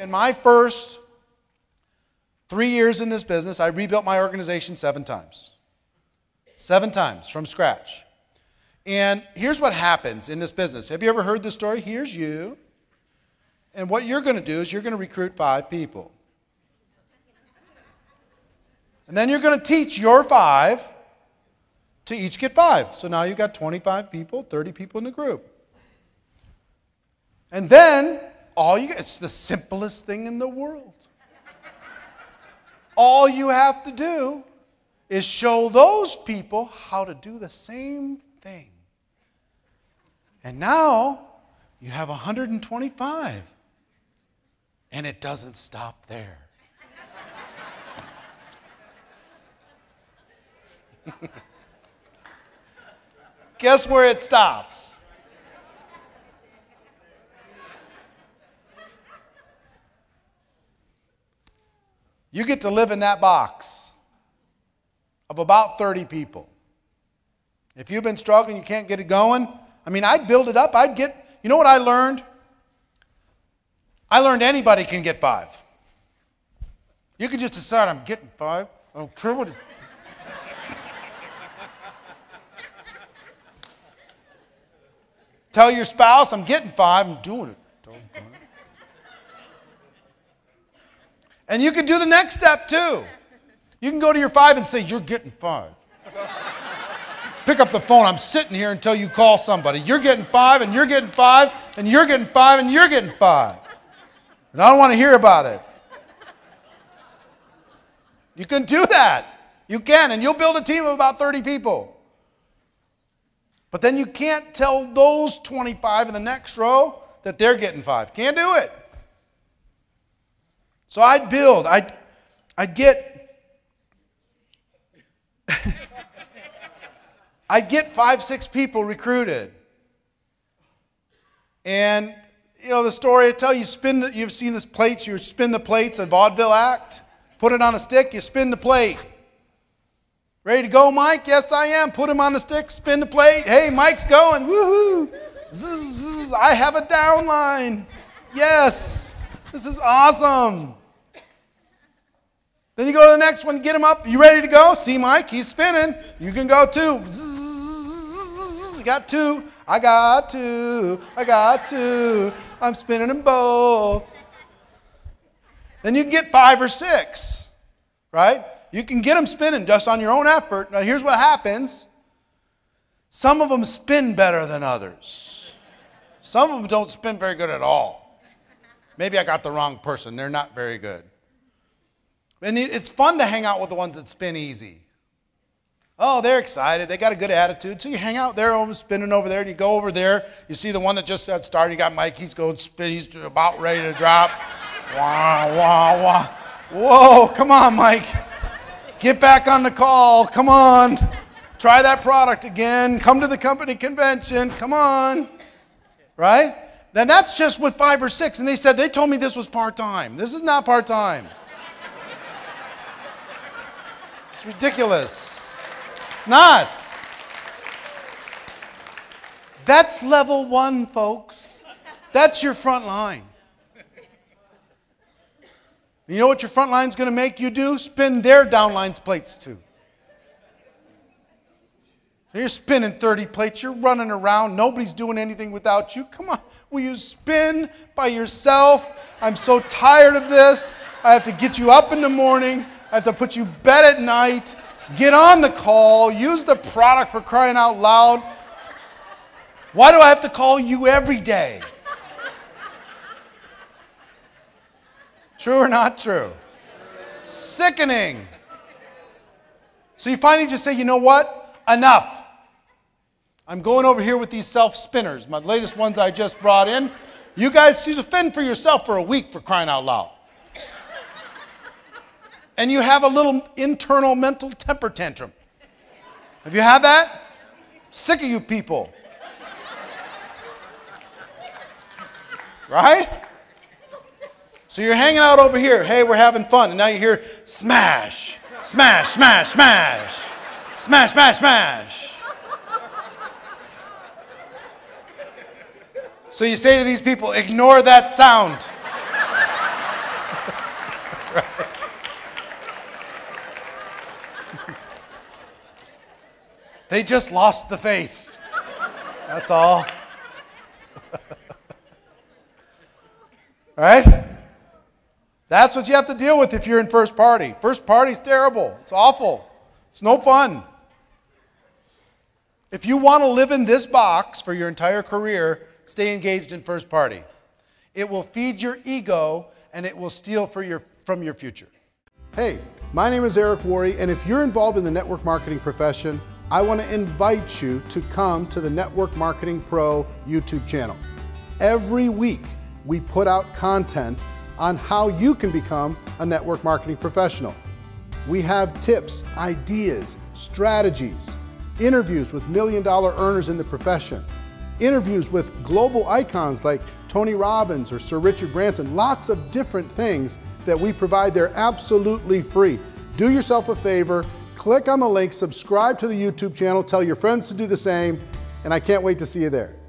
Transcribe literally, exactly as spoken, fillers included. In my first three years in this business, I rebuilt my organization seven times. Seven times from scratch. And here's what happens in this business. Have you ever heard this story? Here's you. And what you're going to do is you're going to recruit five people. And then you're going to teach your five to each get five. So now you've got twenty-five people, thirty people in the group. And then all you get, it's the simplest thing in the world. All you have to do is show those people how to do the same thing. And now you have one hundred twenty-five. And it doesn't stop there. Guess where it stops? You get to live in that box of about thirty people. If you've been struggling, you can't get it going. I mean, I'd build it up. I'd get, you know what I learned? I learned anybody can get five. You can just decide, I'm getting five. I don't care what it is. Tell your spouse, I'm getting five, I'm doing it. And you can do the next step too. You can go to your five and say, you're getting five. Pick up the phone, I'm sitting here until you call somebody. You're getting five, and you're getting five, and you're getting five, and you're getting five. And I don't want to hear about it. You can do that. You can, and you'll build a team of about thirty people. But then you can't tell those twenty-five in the next row that they're getting five. Can't do it. So I'd build. I'd, I'd get I'd get five, six people recruited. And, you know, the story I tell you, spin the, you've seen this plates. You spin the plates, a vaudeville act. Put it on a stick, you spin the plate. Ready to go, Mike? Yes, I am. Put him on the stick, spin the plate. Hey, Mike's going. Woohoo! Zzz, zzz, I have a downline. Yes, this is awesome. Then you go to the next one, get him up. You ready to go? See, Mike, he's spinning. You can go too. Zzz, got two. I got two. I got two. I'm spinning them both. Then you can get five or six, right? You can get them spinning just on your own effort. Now, here's what happens. Some of them spin better than others. Some of them don't spin very good at all. Maybe I got the wrong person. They're not very good. And it's fun to hang out with the ones that spin easy. Oh, they're excited. They got a good attitude. So you hang out there, over spinning over there, and you go over there. You see the one that just got started. You got Mike. He's going spin. He's about ready to drop. Wah, wah, wah. Whoa, come on, Mike. Get back on the call, come on. Try that product again. Come to the company convention, come on. Right? Then that's just with five or six. And they said, they told me this was part-time. This is not part-time. It's ridiculous. It's not. That's level one, folks. That's your front line. You know what your front line's going to make you do? Spin their downline's plates too. You're spinning thirty plates. You're running around. Nobody's doing anything without you. Come on. Will you spin by yourself? I'm so tired of this. I have to get you up in the morning. I have to put you to bed at night. Get on the call. Use the product, for crying out loud. Why do I have to call you every day? True or not true? Sickening. So you finally just say, you know what? Enough. I'm going over here with these self-spinners, my latest ones I just brought in. You guys, you just fend for yourself for a week, for crying out loud. And you have a little internal mental temper tantrum. Have you had that? Sick of you people. Right? So you're hanging out over here. Hey, we're having fun. And now you hear smash, smash, smash, smash, smash, smash, smash. So you say to these people, ignore that sound. right? They just lost the faith. That's all. All right? That's what you have to deal with if you're in first party. First party's terrible. It's awful. It's no fun. If you want to live in this box for your entire career, stay engaged in first party. It will feed your ego and it will steal for your, from your future. Hey, my name is Eric Worre, and if you're involved in the network marketing profession, I want to invite you to come to the Network Marketing Pro YouTube channel. Every week, we put out content on how you can become a network marketing professional. We have tips, ideas, strategies, interviews with million dollar earners in the profession, interviews with global icons like Tony Robbins or Sir Richard Branson, lots of different things that we provide. They're absolutely free. Do yourself a favor, click on the link, subscribe to the YouTube channel, tell your friends to do the same, and I can't wait to see you there.